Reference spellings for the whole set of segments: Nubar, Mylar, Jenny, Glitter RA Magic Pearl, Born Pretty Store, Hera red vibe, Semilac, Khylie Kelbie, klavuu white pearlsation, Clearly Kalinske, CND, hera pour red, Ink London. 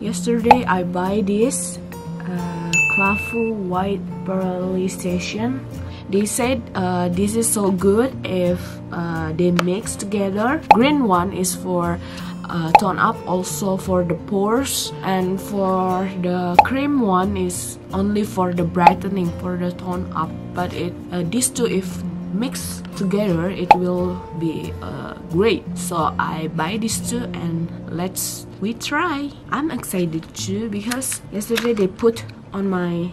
Yesterday I buy this Klavuu white pearlsation. They said this is so good if they mix together. Green one is for tone up, also for the pores, and for the cream one is only for the brightening, for the tone up. But these two if mixed together it will be great. So I buy these two and we try. I'm excited too because yesterday they put on my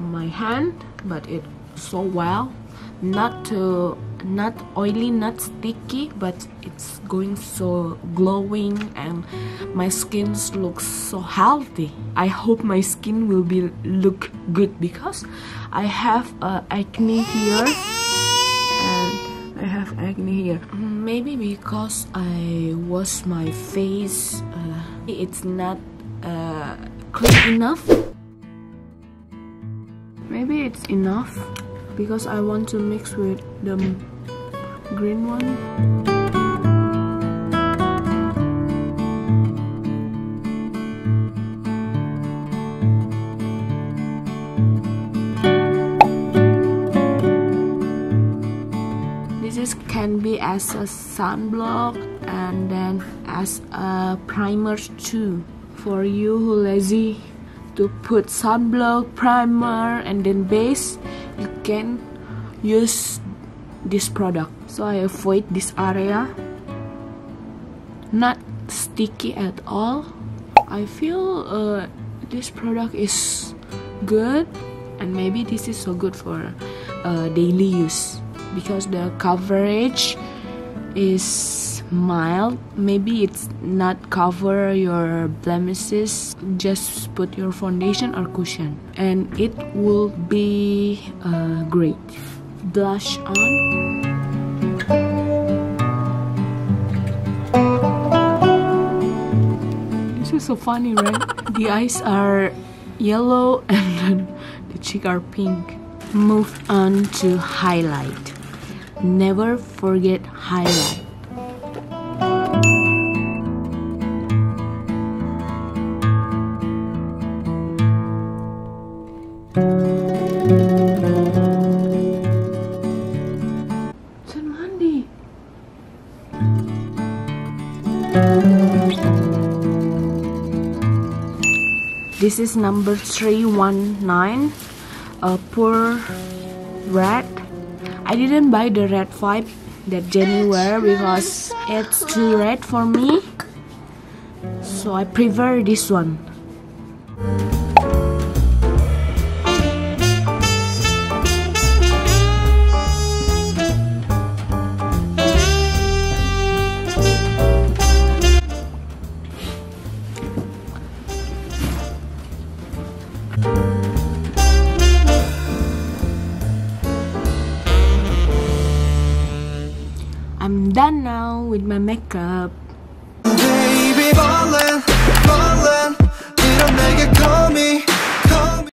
my hand, but it so well, not oily, not sticky, but it's going so glowing and my skin looks so healthy. I hope my skin will be look good because I have acne here and I have acne here. Maybe because I wash my face, it's not clean enough. Maybe it's enough because I want to mix with the green one. This can be as a sunblock and then as a primer too. For you who lazy to put sunblock, primer and then base, you can use this product. So I avoid this area, not sticky at all. I feel this product is good, and maybe this is so good for daily use because the coverage is mild. Maybe it's not cover your blemishes, just put your foundation or cushion and it will be great. Blush on. This is so funny, right? The eyes are yellow and then the cheeks are pink. Move on to highlight. Never forget highlight. Sun mandi. This is number 319. Pure red. I didn't buy the red vibe that Jenny wear because it's too red for me, so I prefer this one. I'm done now with my makeup.